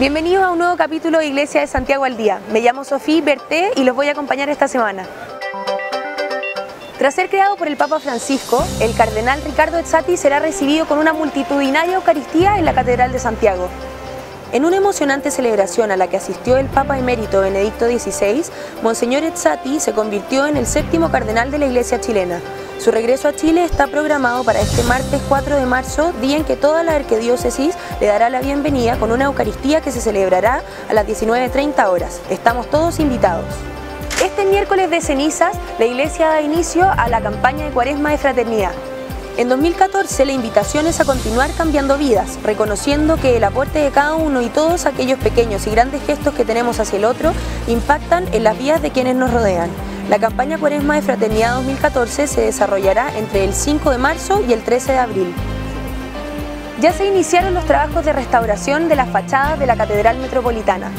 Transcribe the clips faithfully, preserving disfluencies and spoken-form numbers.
Bienvenidos a un nuevo capítulo de Iglesia de Santiago al Día. Me llamo Sofí Berté y los voy a acompañar esta semana. Tras ser creado por el Papa Francisco, el Cardenal Ricardo Ezzati será recibido con una multitudinaria Eucaristía en la Catedral de Santiago. En una emocionante celebración a la que asistió el Papa Emérito Benedicto dieciséis, Monseñor Ezzati se convirtió en el séptimo cardenal de la Iglesia chilena. Su regreso a Chile está programado para este martes cuatro de marzo, día en que toda la arquidiócesis le dará la bienvenida con una Eucaristía que se celebrará a las diecinueve treinta horas. Estamos todos invitados. Este miércoles de cenizas, la Iglesia da inicio a la campaña de Cuaresma de Fraternidad. En dos mil catorce la invitación es a continuar cambiando vidas, reconociendo que el aporte de cada uno y todos aquellos pequeños y grandes gestos que tenemos hacia el otro impactan en las vidas de quienes nos rodean. La campaña Cuaresma de Fraternidad dos mil catorce se desarrollará entre el cinco de marzo y el trece de abril. Ya se iniciaron los trabajos de restauración de las fachadas de la Catedral Metropolitana.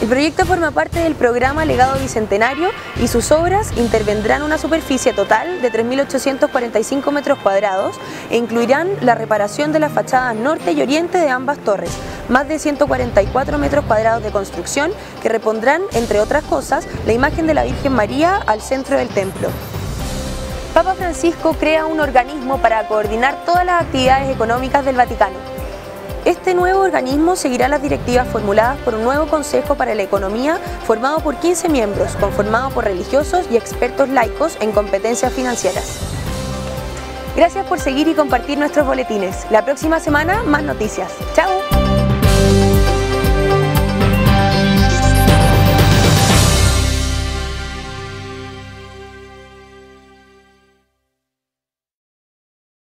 El proyecto forma parte del programa Legado Bicentenario y sus obras intervendrán una superficie total de tres mil ochocientos cuarenta y cinco metros cuadrados e incluirán la reparación de las fachadas norte y oriente de ambas torres, más de ciento cuarenta y cuatro metros cuadrados de construcción que repondrán, entre otras cosas, la imagen de la Virgen María al centro del templo. Papa Francisco crea un organismo para coordinar todas las actividades económicas del Vaticano. Este nuevo organismo seguirá las directivas formuladas por un nuevo Consejo para la Economía formado por quince miembros, conformado por religiosos y expertos laicos en competencias financieras. Gracias por seguir y compartir nuestros boletines. La próxima semana, más noticias. ¡Chao!